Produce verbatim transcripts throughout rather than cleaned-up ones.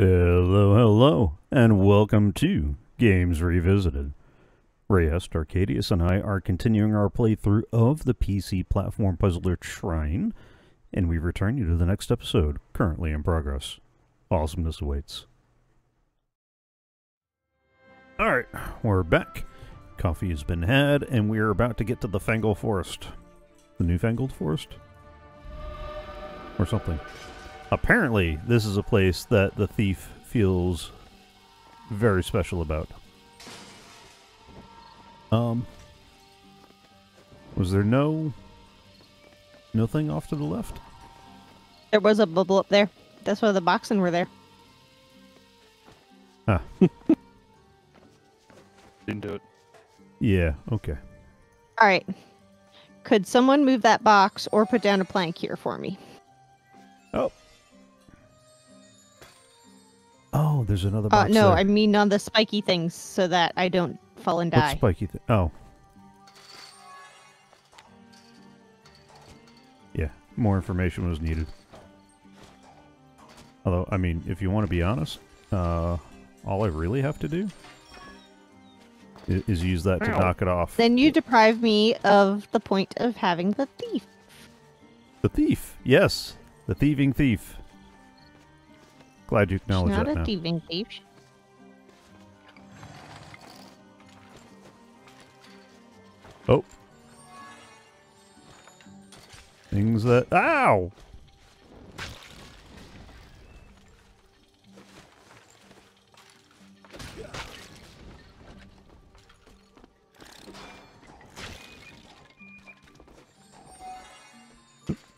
Hello, hello, and welcome to Games Revisited. Rayeste, Arcadius, and I are continuing our playthrough of the P C platform puzzler Trine, and we return you to the next episode, currently in progress. Awesomeness awaits. Alright, we're back. Coffee has been had, and we are about to get to the Fangle Forest. The new Fangled Forest? Or something. Apparently, this is a place that the thief feels very special about. Um, was there no, no thing off to the left? There was a bubble up there. That's why the boxen were there. Ah. Didn't do it. Yeah, okay. Alright. Could someone move that box or put down a plank here for me? Oh. Oh, there's another box. Uh, no, there. I mean on the spiky things so that I don't fall and die. What spiky thing? Oh. Yeah, more information was needed. Although, I mean, if you want to be honest, uh, all I really have to do is, is use that Ow. to knock it off. Then you deprive me of the point of having the thief. The thief, yes. The thieving thief. Glad you acknowledge that now. She's not a thieving thief. Oh. Things that... Ow!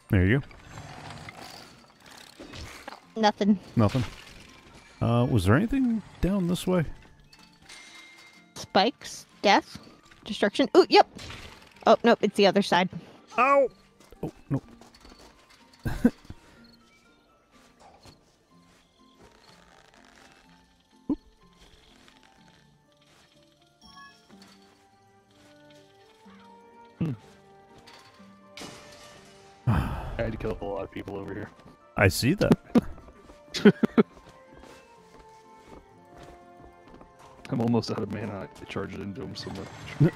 There you go. Nothing. Nothing. Uh, was there anything down this way? Spikes, death, destruction. Ooh, yep. Oh, nope, it's the other side. Ow! Oh, no. I had to kill a lot of people over here. I see that. I'm almost out of mana. I charged into him so much.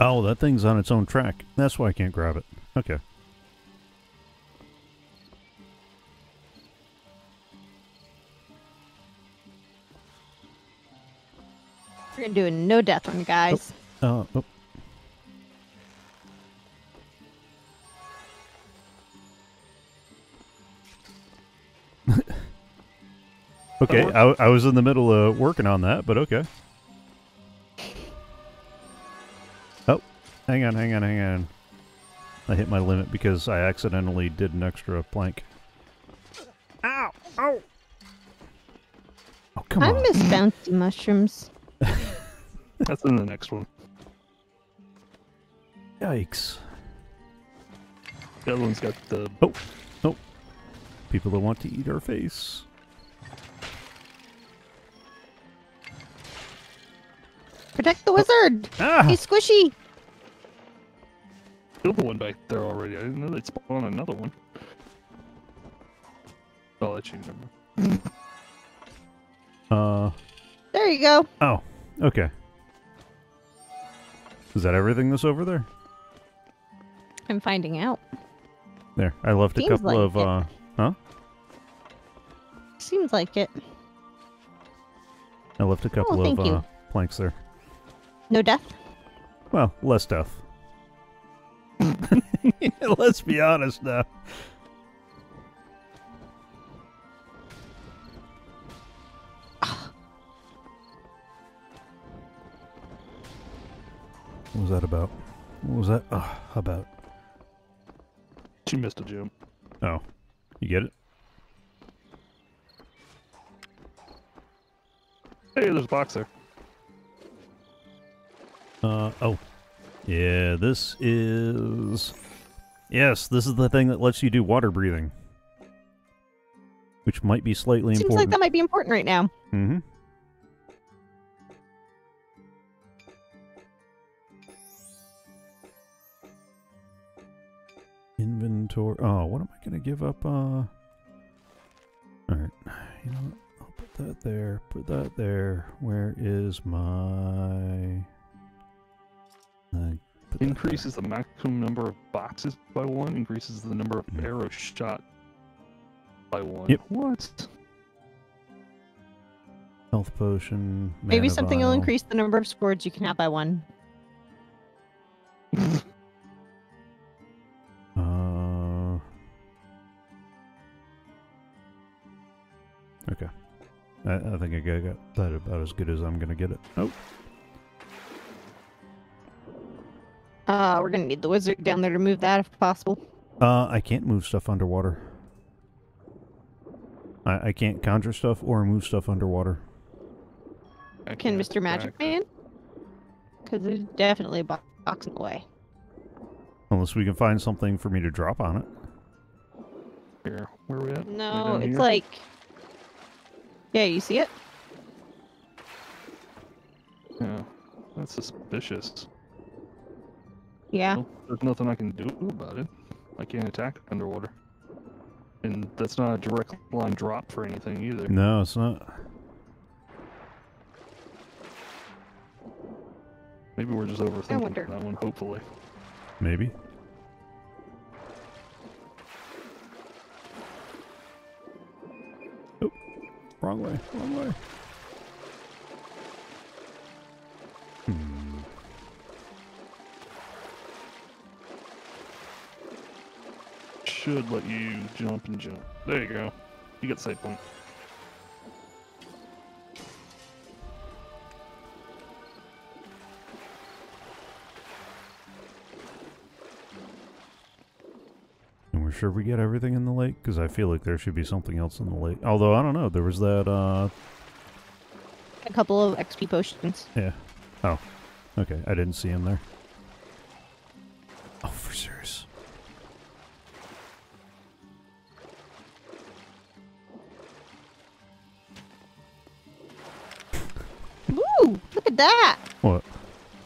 Oh, that thing's on its own track. That's why I can't grab it. Okay. We're gonna do a no death one, guys. Oh, oh, oh. Okay, I, I was in the middle of working on that, but okay. Oh, hang on, hang on, hang on. I hit my limit because I accidentally did an extra plank. Ow! Ow! Oh, come on. I miss bouncy mushrooms. That's in the next one. Yikes. The other one's got the... Oh! Oh! People that want to eat our face. Protect the wizard! Ah. He's squishy! Killed the one back there already. I didn't know they'd spawn another one. I'll let you remember. Uh... There you go! Oh. Okay. Is that everything that's over there? I'm finding out. There. I left Seems a couple like of, it. uh... Huh? Seems like it. I left a couple oh, of, uh, planks there. No death? Well, less death. Let's be honest now. What was that about? What was that uh, about? She missed a jump. Oh. You get it? Hey, there's a box there. Uh, oh. Yeah, this is... Yes, this is the thing that lets you do water breathing. which might be slightly Seems important. Seems like that might be important right now. Mm-hmm. Inventory. Oh, what am I going to give up? Uh... All right. You know what? I'll put that there. Put that there. Where is my... Uh, increases the maximum number of boxes by one. Increases the number of mm-hmm. arrows shot by one. Yep. What? Health potion. Maybe something vial. Will increase the number of swords you can have by one. Uh, okay. I, I think I got that about as good as I'm going to get it. Nope. Uh, we're going to need the wizard down there to move that if possible. Uh, I can't move stuff underwater. I, I can't conjure stuff or move stuff underwater. Can Mister Magic Man? Because there's definitely a box in the way. Unless we can find something for me to drop on it. Here, where are we at? No, it's here? Like... Yeah, you see it? Yeah, that's suspicious. Yeah. Well, there's nothing I can do about it. I can't attack underwater. And that's not a direct line drop for anything either. No, it's not. Maybe we're just overthinking that one, hopefully. Maybe. Oh, wrong way, wrong way. Hmm. Should let you jump and jump. There you go. You get sight point. Sure we get everything in the lake, because I feel like there should be something else in the lake. Although I don't know, there was that uh a couple of X P potions. Yeah. Oh. Okay, I didn't see him there. Oh, for serious. Ooh, look at that. What?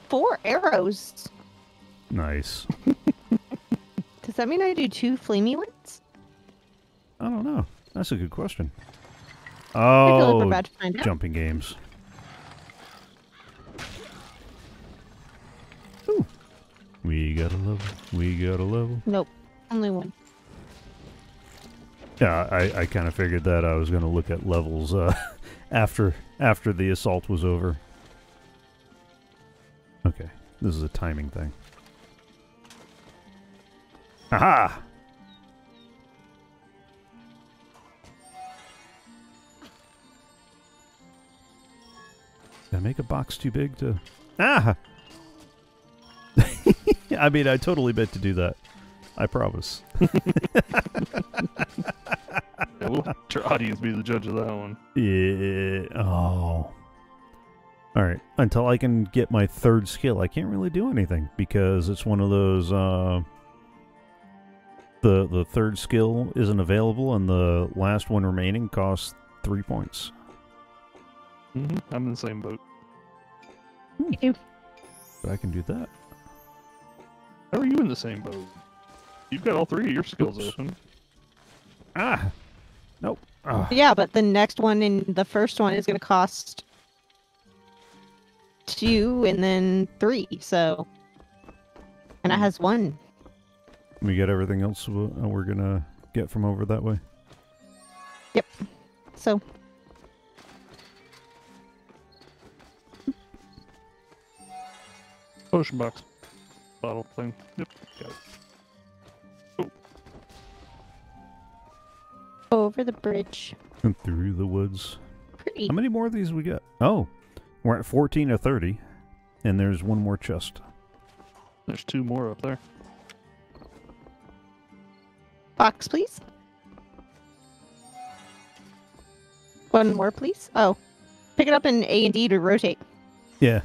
Four arrows. Nice. Does that mean I do two flamey ones? I don't know. That's a good question. Oh, I feel like we're about to find out. Jumping games. Ooh. We got a level. We got a level. Nope. Only one. Yeah, I, I kind of figured that. I was going to look at levels uh, after after the assault was over. Okay. This is a timing thing. Aha! Did I make a box too big to... Ah! I mean, I totally meant to do that. I promise. Yeah, we'll let your audience be the judge of that one. Yeah. Oh. Alright. Until I can get my third skill, I can't really do anything. Because it's one of those... Uh, The, the third skill isn't available, and the last one remaining costs three points. Mm-hmm. I'm in the same boat. Hmm. But I can do that. How are you in the same boat? You've got all three of your skills Oops. open. Ah! Nope. Ah. Yeah, but the next one in the first one is going to cost two and then three, so... And it has one. We get everything else we're gonna get from over that way. Yep. So. Potion box. Bottle thing. Yep. Got it. Oh. Over the bridge. And through the woods. Pretty. How many more of these we got? Oh. We're at fourteen or thirty. And there's one more chest. There's two more up there. Box, please. One more, please. Oh. Pick it up in A and D to rotate. Yeah.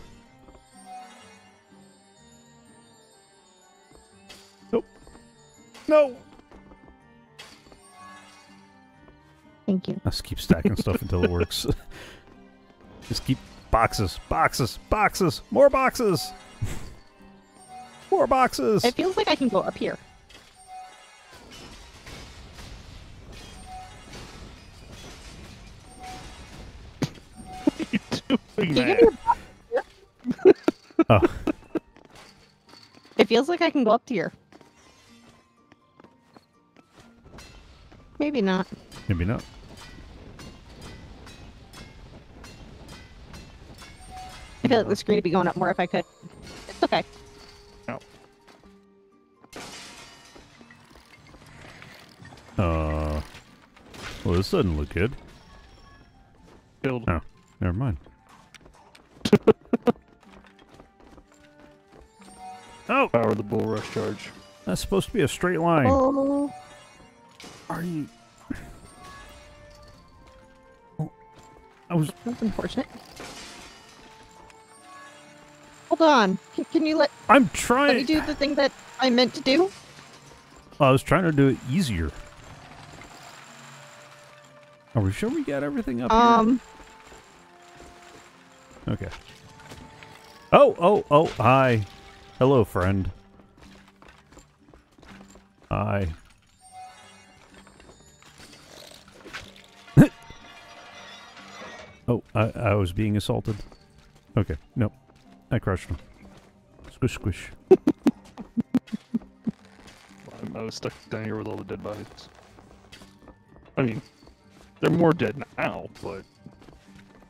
Nope. No! Thank you. Let's keep stacking stuff until it works. Just keep boxes, boxes, boxes, more boxes, more boxes. It feels like I can go up here. Can you give me a box? Oh. It feels like I can go up here. Maybe not. Maybe not. I feel like the screen would be going up more if I could. It's okay. No. Uh. Well, this doesn't look good. Build. Oh, never mind. Oh! Power the bull rush charge. That's supposed to be a straight line. Oh. Are you? Oh, I was. That's unfortunate. Hold on. Can, can you let? I'm trying. Let me do the thing that I meant to do. I was trying to do it easier. Are we sure we got everything up um, here? Um. Okay. Oh! Oh! Oh! Hi. Hello, friend. Hi. Oh, I, I was being assaulted. Okay, no. I crushed him. Squish, squish. I was stuck down here with all the dead bodies. I mean, they're more dead now, but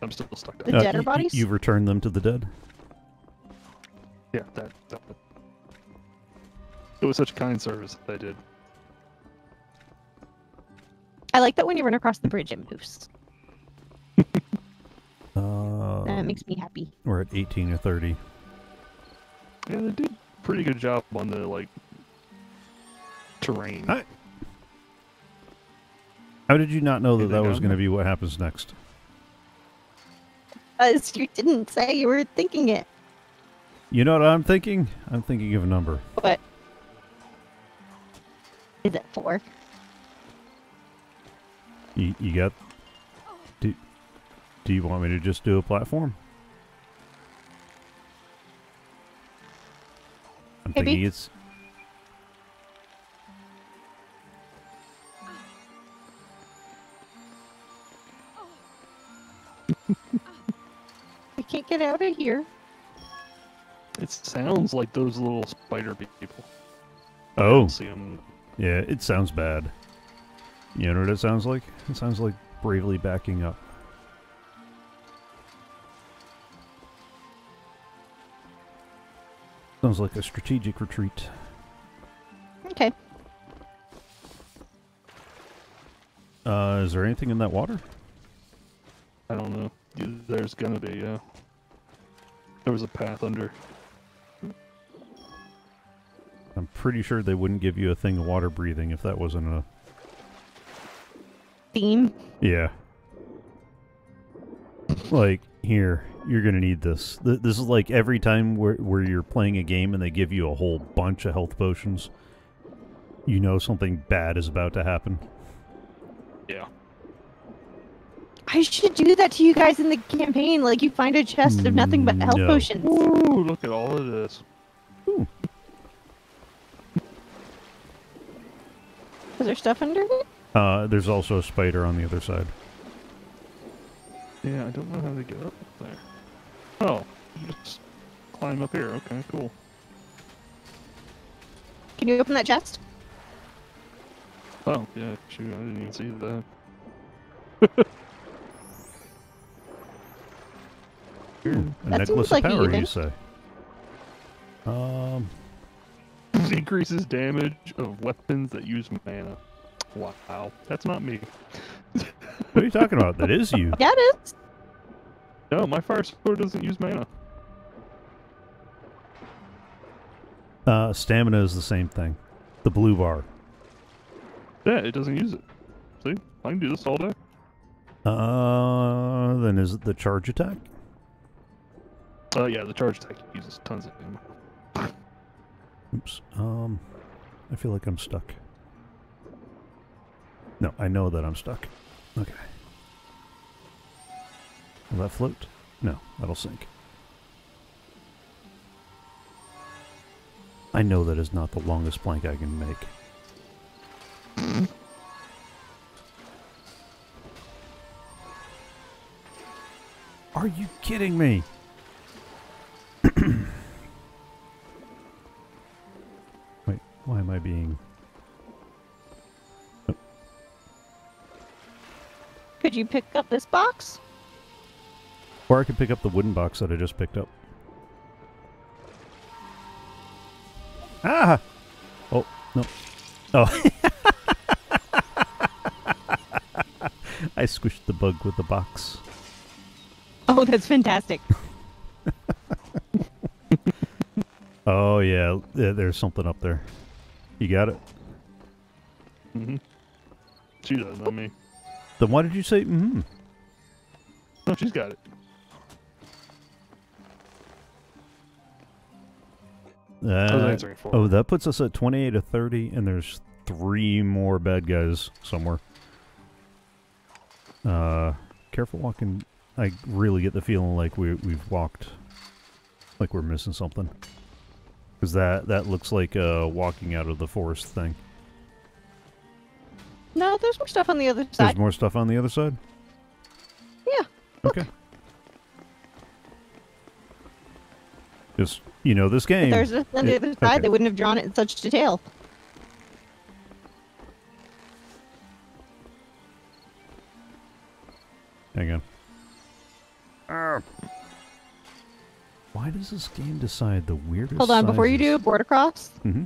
I'm still stuck down here. The deader uh, bodies? You've returned them to the dead? Yeah, that, that. It was such kind service that I did. I like that when you run across the bridge, it moves. Uh, that makes me happy. We're at eighteen or thirty. Yeah, they did a pretty good job on the, like, terrain. I... How did you not know did that that was going to be what happens next? Because you didn't say you were thinking it. You know what I'm thinking? I'm thinking of a number. What? Is it four? You, you got... Do you want me to just do a platform? I'm Maybe. thinking it's... I can't get out of here. It sounds like those little spider people. Oh. I don't see them. Yeah, it sounds bad. You know what it sounds like? It sounds like bravely backing up. Sounds like a strategic retreat. Okay. Uh, is there anything in that water? I don't know. There's gonna be, yeah. Uh, there was a path under. I'm pretty sure they wouldn't give you a thing of water breathing if that wasn't a... theme? Yeah. Like, here. You're gonna need this. Th this is like every time where, where you're playing a game and they give you a whole bunch of health potions. You know something bad is about to happen. Yeah. I should do that to you guys in the campaign. Like, you find a chest of nothing but health no. potions. Ooh, look at all of this. Ooh. Is there stuff under it? Uh, there's also a spider on the other side. Yeah, I don't know how to get up there. Oh, you just climb up here. Okay, cool. Can you open that chest? Oh, yeah, shoot, I didn't even see that. Ooh, a that necklace of power, you say? Um, increases damage of weapons that use mana. Wow, that's not me. What are you talking about? That is you. Yeah, it is. No, my fire sword doesn't use mana. Uh, stamina is the same thing. The blue bar. Yeah, it doesn't use it. See? I can do this all day. Uh, then is it the charge attack? Uh, yeah, the charge attack uses tons of mana. Oops. Um, I feel like I'm stuck. No, I know that I'm stuck. Okay. Will that float? No, that'll sink. I know that is not the longest plank I can make. Are you kidding me? Wait, why am I being... Oh. Could you pick up this box? Or I could pick up the wooden box that I just picked up. Ah! Oh, no. Oh. I squished the bug with the box. Oh, that's fantastic. Oh, yeah. There's something up there. You got it? Mm-hmm. She does, not me. Then why did you say mm-hmm? No, she's got it. Uh, oh, that puts us at twenty-eight to thirty, and there's three more bad guys somewhere. Uh, careful walking. I really get the feeling like we, we've walked, like we're missing something. Because that, that looks like uh, walking out of the forest thing. No, there's more stuff on the other side. There's more stuff on the other side? Yeah. Look. Okay. Just, you know, this game. If there's a, on the it, other side, okay. They wouldn't have drawn it in such detail. Hang on. Arr. Why does this game decide the weirdest Hold on, sizes? Before you do, board across. Mm-hmm.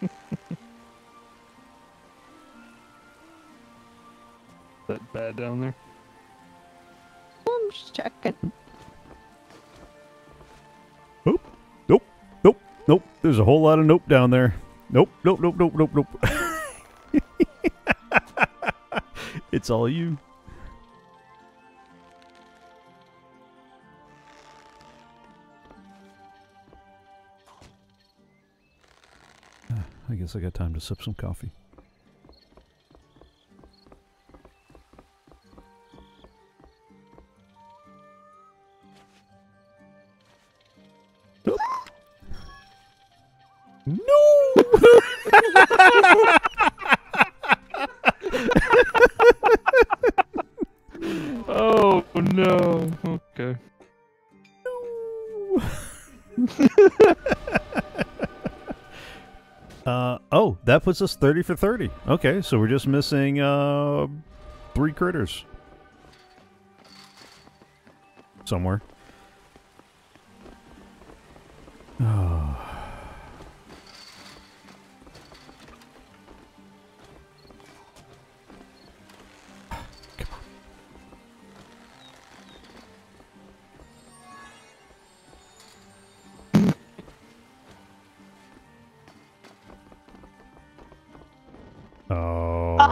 Is that bad down there? I'm just checking. Nope. Nope. Nope. Nope. There's a whole lot of nope down there. Nope. Nope. Nope. Nope. Nope. Nope. It's all you. Uh, I guess I got time to sip some coffee. That puts us thirty for thirty. Okay, so we're just missing uh, three critters. Somewhere. Oh. Come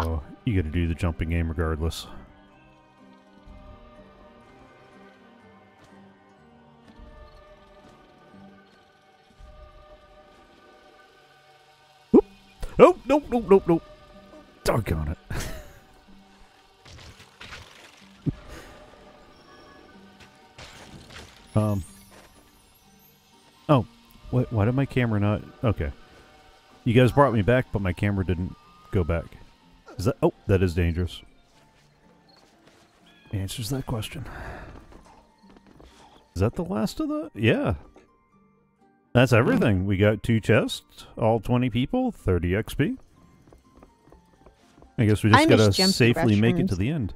on. You gotta do the jumping game regardless. Oop. Oh, nope, nope, nope, nope. Doggone it. um. Oh, what, why did my camera not? Okay. You guys brought me back, but my camera didn't go back. Is that, oh, that is dangerous. Answers that question. Is that the last of the? Yeah. That's everything. We got two chests, all twenty people, thirty X P. I guess we just gotta safely make it to the end.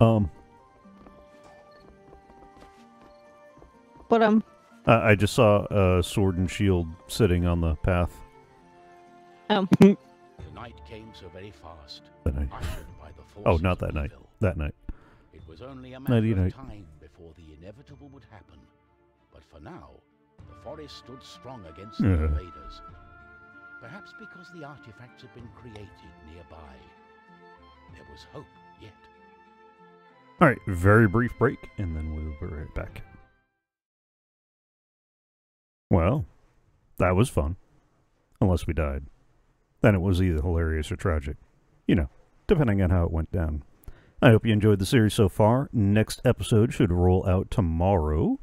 um. But um. Uh, I just saw a uh, sword and shield sitting on the path. Oh. The night came so very fast. That night. By the oh, not that night. Evil. That night. It was only a matter of time before the inevitable would happen. But for now, the forest stood strong against yeah. the invaders. Perhaps because the artifacts had been created nearby. There was hope yet. All right, very brief break, and then we'll be right back. Well, that was fun. Unless we died. Then it was either hilarious or tragic. You know, depending on how it went down. I hope you enjoyed the series so far. Next episode should roll out tomorrow.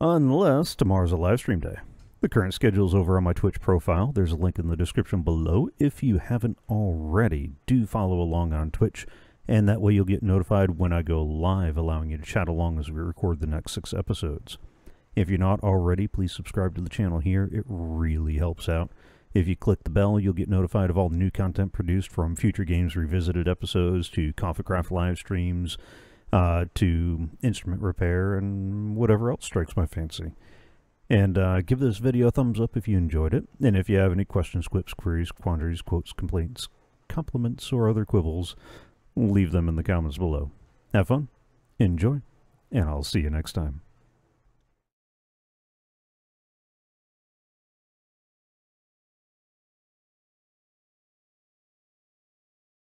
Unless tomorrow's a live stream day. The current schedule is over on my Twitch profile. There's a link in the description below. If you haven't already, do follow along on Twitch. And that way you'll get notified when I go live, allowing you to chat along as we record the next six episodes. If you're not already, please subscribe to the channel here. It really helps out. If you click the bell, you'll get notified of all the new content produced, from future Games Revisited episodes to CoffeeCraft live streams uh, to instrument repair and whatever else strikes my fancy. And uh, give this video a thumbs up if you enjoyed it. And if you have any questions, quips, queries, quandaries, quotes, complaints, compliments, or other quibbles, leave them in the comments below. Have fun, enjoy, and I'll see you next time.